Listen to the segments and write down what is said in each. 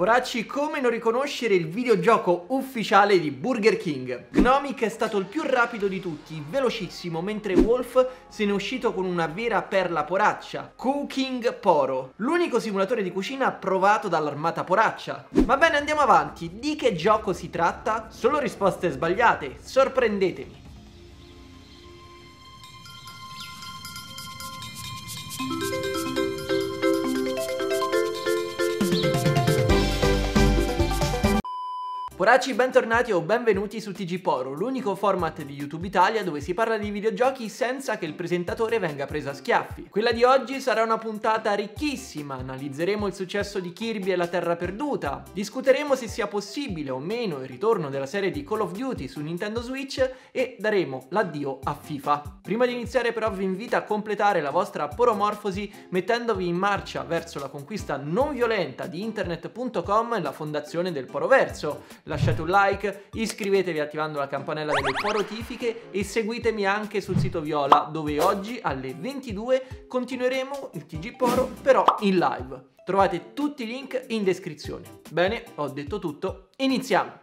Poracci, come non riconoscere il videogioco ufficiale di Burger King? Gnomic è stato il più rapido di tutti, velocissimo, mentre Wolf se n'è uscito con una vera perla poraccia, Cooking Poro, l'unico simulatore di cucina approvato dall'armata poraccia. Va bene, andiamo avanti, di che gioco si tratta? Solo risposte sbagliate, sorprendetemi. Poracci, bentornati o benvenuti su TG Poro, l'unico format di YouTube Italia dove si parla di videogiochi senza che il presentatore venga preso a schiaffi. Quella di oggi sarà una puntata ricchissima, analizzeremo il successo di Kirby e la Terra Perduta, discuteremo se sia possibile o meno il ritorno della serie di Call of Duty su Nintendo Switch e daremo l'addio a FIFA. Prima di iniziare però vi invito a completare la vostra poromorfosi mettendovi in marcia verso la conquista non violenta di internet.com e la fondazione del Poroverso. Lasciate un like, iscrivetevi attivando la campanella delle notifiche e seguitemi anche sul sito Viola, dove oggi alle 22 continueremo il TG Poro però in live. Trovate tutti i link in descrizione. Bene, ho detto tutto, iniziamo!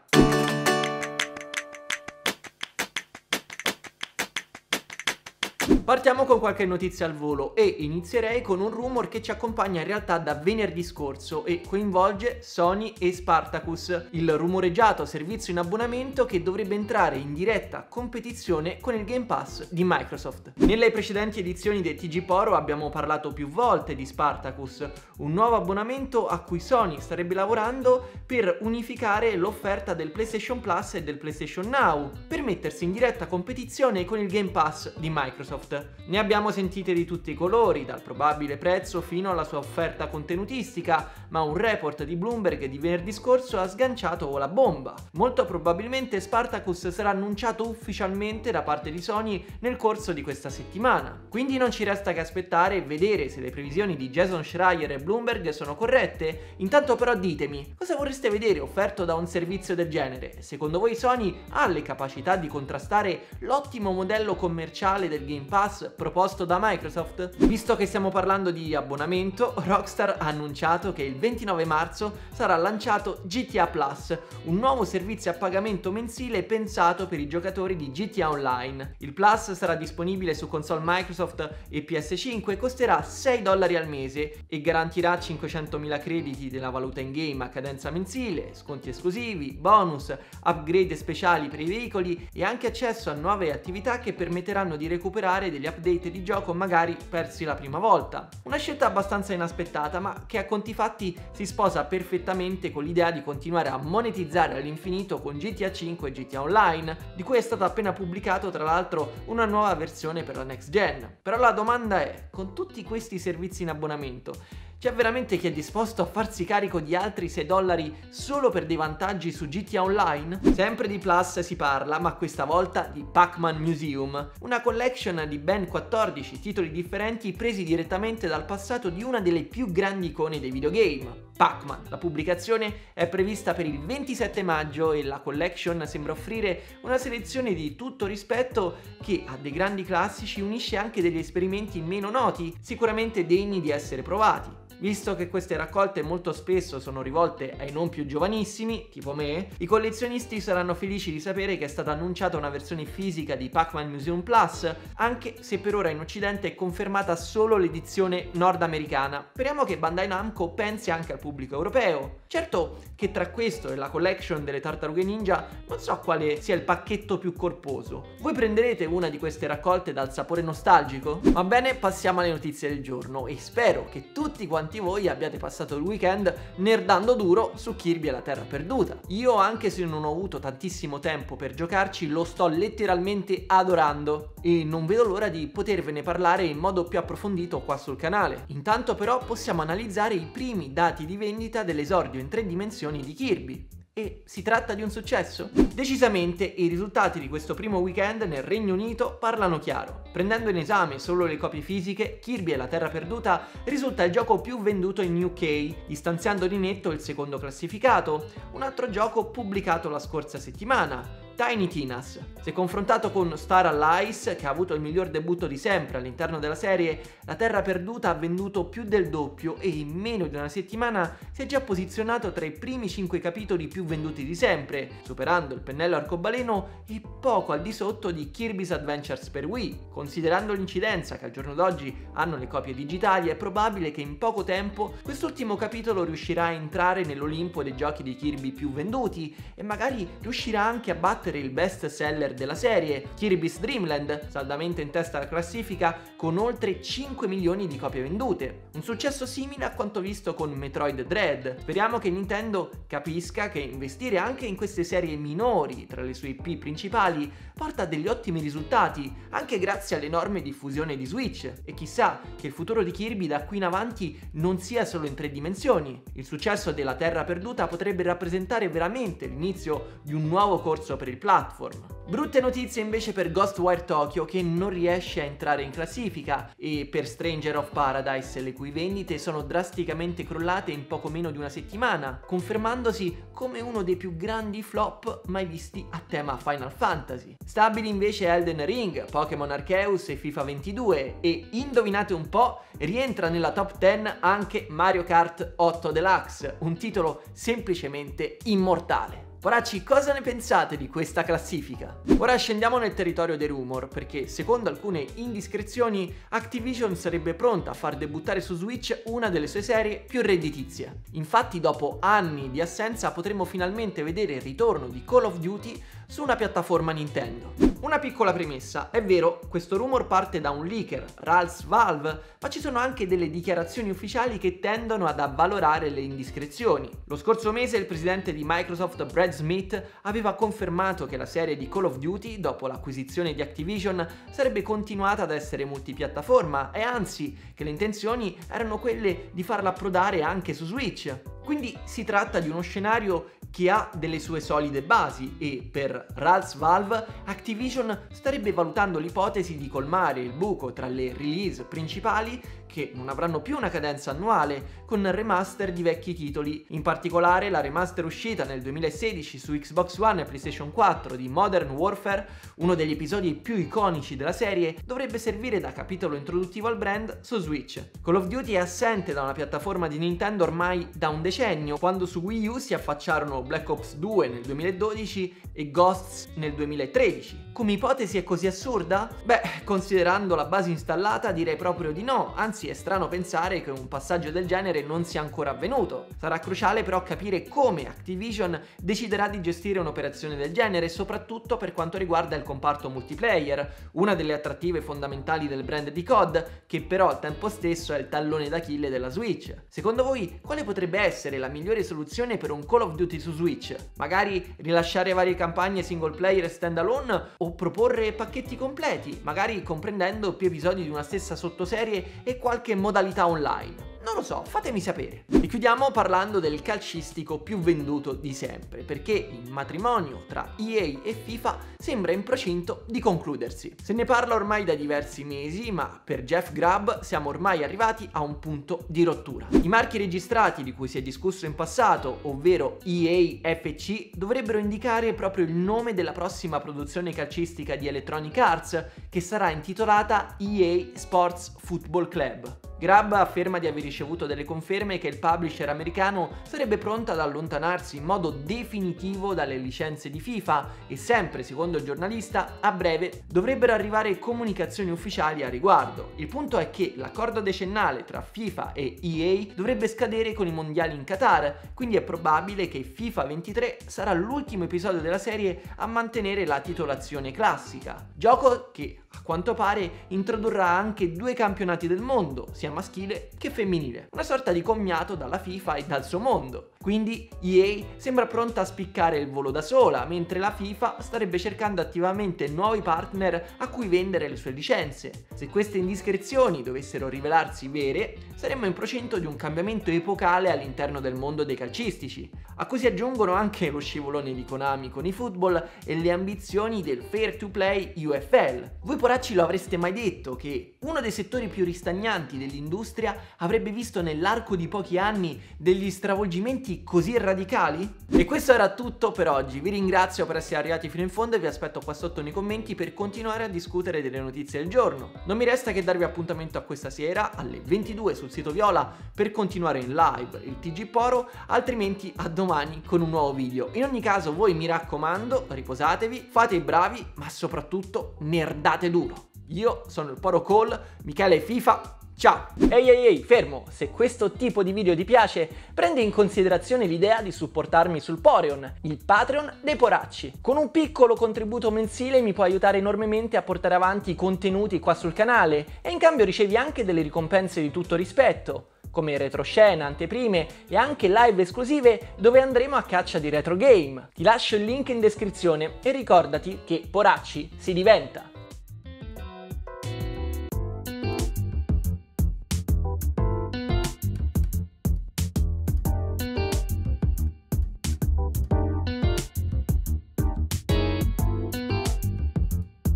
Partiamo con qualche notizia al volo e inizierei con un rumor che ci accompagna in realtà da venerdì scorso e coinvolge Sony e Spartacus, il rumoreggiato servizio in abbonamento che dovrebbe entrare in diretta competizione con il Game Pass di Microsoft. Nelle precedenti edizioni del TG Poro abbiamo parlato più volte di Spartacus, un nuovo abbonamento a cui Sony starebbe lavorando per unificare l'offerta del PlayStation Plus e del PlayStation Now, per mettersi in diretta competizione con il Game Pass di Microsoft. Ne abbiamo sentite di tutti i colori, dal probabile prezzo fino alla sua offerta contenutistica, ma un report di Bloomberg di venerdì scorso ha sganciato la bomba. Molto probabilmente Spartacus sarà annunciato ufficialmente da parte di Sony nel corso di questa settimana. Quindi non ci resta che aspettare e vedere se le previsioni di Jason Schreier e Bloomberg sono corrette. Intanto però ditemi, cosa vorreste vedere offerto da un servizio del genere? Secondo voi Sony ha le capacità di contrastare l'ottimo modello commerciale del Game Pass proposto da Microsoft? Visto che stiamo parlando di abbonamento, Rockstar ha annunciato che il 29 marzo sarà lanciato GTA Plus, un nuovo servizio a pagamento mensile pensato per i giocatori di GTA Online. Il Plus sarà disponibile su console Microsoft e PS5 e costerà $6 al mese e garantirà 500.000 crediti della valuta in game a cadenza mensile, sconti esclusivi, bonus, upgrade speciali per i veicoli e anche accesso a nuove attività che permetteranno di recuperare degli update di gioco magari persi la prima volta. Una scelta abbastanza inaspettata, ma che a conti fatti si sposa perfettamente con l'idea di continuare a monetizzare all'infinito con GTA 5 e GTA Online, di cui è stato appena pubblicato tra l'altro una nuova versione per la next gen. Però la domanda è, con tutti questi servizi in abbonamento, c'è veramente chi è disposto a farsi carico di altri $6 solo per dei vantaggi su GTA Online? Sempre di Plus si parla, ma questa volta di Pacman Museum, una collection di ben 14 titoli differenti presi direttamente dal passato di una delle più grandi icone dei videogame, Pac-Man. La pubblicazione è prevista per il 27 maggio e la collection sembra offrire una selezione di tutto rispetto che a dei grandi classici unisce anche degli esperimenti meno noti, sicuramente degni di essere provati. Visto che queste raccolte molto spesso sono rivolte ai non più giovanissimi, tipo me, i collezionisti saranno felici di sapere che è stata annunciata una versione fisica di Pacman Museum Plus, anche se per ora in occidente è confermata solo l'edizione nordamericana. Speriamo che Bandai Namco pensi anche al pubblico europeo. Certo che tra questo e la collection delle Tartarughe Ninja non so quale sia il pacchetto più corposo. Voi prenderete una di queste raccolte dal sapore nostalgico? Va bene, passiamo alle notizie del giorno e spero che tutti quanti voi abbiate passato il weekend nerdando duro su Kirby e la Terra Perduta. Io, anche se non ho avuto tantissimo tempo per giocarci, lo sto letteralmente adorando e non vedo l'ora di potervene parlare in modo più approfondito qua sul canale. Intanto però possiamo analizzare i primi dati di vendita dell'esordio in 3 dimensioni di Kirby. E si tratta di un successo? Decisamente i risultati di questo primo weekend nel Regno Unito parlano chiaro. Prendendo in esame solo le copie fisiche, Kirby e la Terra Perduta risulta il gioco più venduto in UK, distanziando di netto il secondo classificato, un altro gioco pubblicato la scorsa settimana, Tiny Tinas. Se confrontato con Star Allies, che ha avuto il miglior debutto di sempre all'interno della serie, La Terra Perduta ha venduto più del doppio e in meno di una settimana si è già posizionato tra i primi 5 capitoli più venduti di sempre, superando il pennello arcobaleno e poco al di sotto di Kirby's Adventures per Wii. Considerando l'incidenza che al giorno d'oggi hanno le copie digitali, è probabile che in poco tempo quest'ultimo capitolo riuscirà a entrare nell'Olimpo dei giochi di Kirby più venduti e magari riuscirà anche a battere il best seller della serie, Kirby's Dream Land, saldamente in testa alla classifica con oltre 5 milioni di copie vendute. Un successo simile a quanto visto con Metroid Dread. Speriamo che Nintendo capisca che investire anche in queste serie minori tra le sue IP principali porta a degli ottimi risultati, anche grazie all'enorme diffusione di Switch. E chissà che il futuro di Kirby da qui in avanti non sia solo in 3 dimensioni. Il successo della Terra Perduta potrebbe rappresentare veramente l'inizio di un nuovo corso per il platform. Brutte notizie invece per Ghostwire Tokyo, che non riesce a entrare in classifica, e per Stranger of Paradise, le cui vendite sono drasticamente crollate in poco meno di una settimana, confermandosi come uno dei più grandi flop mai visti a tema Final Fantasy. Stabili invece Elden Ring, Pokémon Arceus e FIFA 22 e, indovinate un po', rientra nella top 10 anche Mario Kart 8 Deluxe, un titolo semplicemente immortale. Poracci, cosa ne pensate di questa classifica? Ora scendiamo nel territorio dei rumor, perché secondo alcune indiscrezioni Activision sarebbe pronta a far debuttare su Switch una delle sue serie più redditizie. Infatti dopo anni di assenza potremo finalmente vedere il ritorno di Call of Duty su una piattaforma Nintendo. Una piccola premessa: è vero, questo rumor parte da un leaker, Ralph's Valve, ma ci sono anche delle dichiarazioni ufficiali che tendono ad avvalorare le indiscrezioni. Lo scorso mese il presidente di Microsoft, Brad Smith, aveva confermato che la serie di Call of Duty, dopo l'acquisizione di Activision, sarebbe continuata ad essere multipiattaforma e anzi che le intenzioni erano quelle di farla approdare anche su Switch. Quindi si tratta di uno scenario che ha delle sue solide basi e, per Ralph's Valve, Activision starebbe valutando l'ipotesi di colmare il buco tra le release principali, che non avranno più una cadenza annuale, con remaster di vecchi titoli. In particolare la remaster uscita nel 2016 su Xbox One e PlayStation 4 di Modern Warfare, uno degli episodi più iconici della serie, dovrebbe servire da capitolo introduttivo al brand su Switch. Call of Duty è assente da una piattaforma di Nintendo ormai da un decennio, quando su Wii U si affacciarono Black Ops 2 nel 2012 e Ghosts nel 2013. Come ipotesi è così assurda? Beh, considerando la base installata direi proprio di no, anzi è strano pensare che un passaggio del genere non sia ancora avvenuto. Sarà cruciale però capire come Activision deciderà di gestire un'operazione del genere, soprattutto per quanto riguarda il comparto multiplayer, una delle attrattive fondamentali del brand di COD, che però al tempo stesso è il tallone d'Achille della Switch. Secondo voi, quale potrebbe essere la migliore soluzione per un Call of Duty su Switch? Magari rilasciare varie campagne single player e standalone, o proporre pacchetti completi, magari comprendendo più episodi di una stessa sottoserie e qualche modalità online? Non lo so, fatemi sapere. E chiudiamo parlando del calcistico più venduto di sempre, perché il matrimonio tra EA e FIFA sembra in procinto di concludersi. Se ne parla ormai da diversi mesi, ma per Jeff Grubb siamo ormai arrivati a un punto di rottura. I marchi registrati di cui si è discusso in passato, ovvero EA FC, dovrebbero indicare proprio il nome della prossima produzione calcistica di Electronic Arts, che sarà intitolata EA Sports Football Club. Grubb afferma di aver ricevuto delle conferme che il publisher americano sarebbe pronto ad allontanarsi in modo definitivo dalle licenze di FIFA e, sempre secondo il giornalista, a breve dovrebbero arrivare comunicazioni ufficiali a riguardo. Il punto è che l'accordo decennale tra FIFA e EA dovrebbe scadere con i mondiali in Qatar, quindi è probabile che FIFA 23 sarà l'ultimo episodio della serie a mantenere la titolazione classica, gioco che a quanto pare introdurrà anche 2 campionati del mondo, sia maschile che femminile, una sorta di commiato dalla FIFA e dal suo mondo. Quindi EA sembra pronta a spiccare il volo da sola, mentre la FIFA starebbe cercando attivamente nuovi partner a cui vendere le sue licenze. Se queste indiscrezioni dovessero rivelarsi vere, saremmo in procinto di un cambiamento epocale all'interno del mondo dei calcistici. A cui si aggiungono anche lo scivolone di Konami con i football e le ambizioni del fair to play UFL. Voi poracci lo avreste mai detto che uno dei settori più ristagnanti degli industria avrebbe visto nell'arco di pochi anni degli stravolgimenti così radicali? E questo era tutto per oggi, vi ringrazio per essere arrivati fino in fondo e vi aspetto qua sotto nei commenti per continuare a discutere delle notizie del giorno. Non mi resta che darvi appuntamento a questa sera alle 22 sul sito Viola per continuare in live il TG Poro, altrimenti a domani con un nuovo video. In ogni caso voi mi raccomando, riposatevi, fate i bravi, ma soprattutto nerdate duro. Io sono il Poro Call, Michele FIFA, ciao! Ehi, fermo! Se questo tipo di video ti piace, prendi in considerazione l'idea di supportarmi sul Poreon, il Patreon dei Poracci. Con un piccolo contributo mensile mi puoi aiutare enormemente a portare avanti i contenuti qua sul canale e in cambio ricevi anche delle ricompense di tutto rispetto, come retroscena, anteprime e anche live esclusive dove andremo a caccia di retro game. Ti lascio il link in descrizione e ricordati che Poracci si diventa!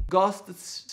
Ghosts